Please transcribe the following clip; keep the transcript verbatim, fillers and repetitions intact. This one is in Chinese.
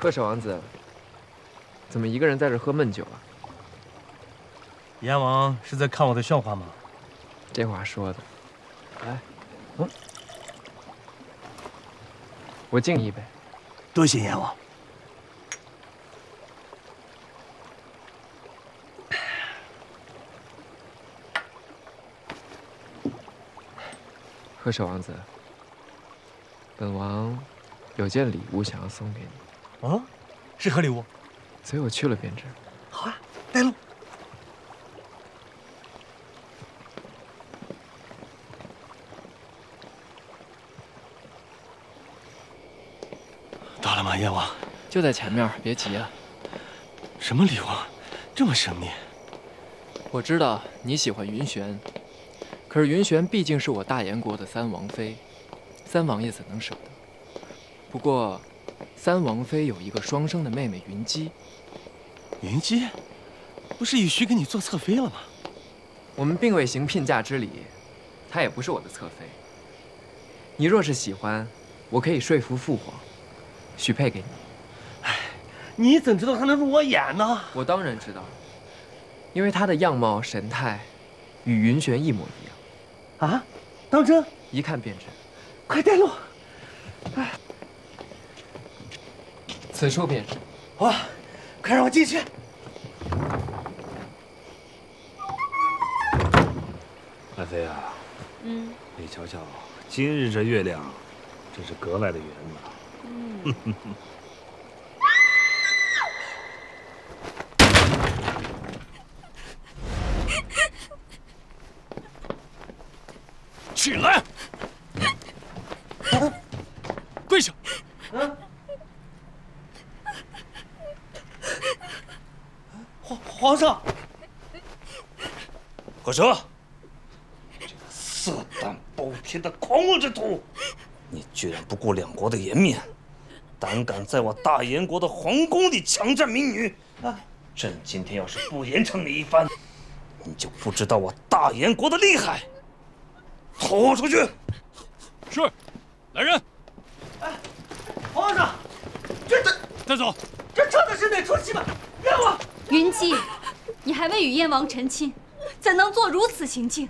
贺小王子，怎么一个人在这喝闷酒啊？阎王是在看我的笑话吗？这话说的。哎，嗯，我敬你一杯。多谢阎王。 贺小王子，本王有件礼物想要送给你。啊，是何礼物？所以我去了便知。好啊，带路。到了吗，阎王？就在前面，别急啊。什么礼物？这么神秘？我知道你喜欢云玄。 可是云玄毕竟是我大研国的三王妃，三王爷怎能舍得？不过，三王妃有一个双生的妹妹云姬。云姬，不是雨徐给你做侧妃了吗？我们并未行聘嫁之礼，她也不是我的侧妃。你若是喜欢，我可以说服父皇，许配给你。哎，你怎知道她能入我眼呢？我当然知道，因为她的样貌神态与云玄一模一样。 啊，当真？一看便知。快带路！哎，此处便是。哇，快让我进去！爱妃啊，嗯，你瞧瞧，今日这月亮，真是格外的圆呐。嗯。起来！跪下！皇皇上，火蛇，这个色胆包天的狂妄之徒，你居然不顾两国的颜面，胆敢在我大燕国的皇宫里强占民女！朕今天要是不严惩你一番，你就不知道我大燕国的厉害！ 拖出去！是，来人！哎，皇上，这这带走！这这的是哪出戏码？冤枉！云姬，你还未与燕王成亲，怎能做如此行径？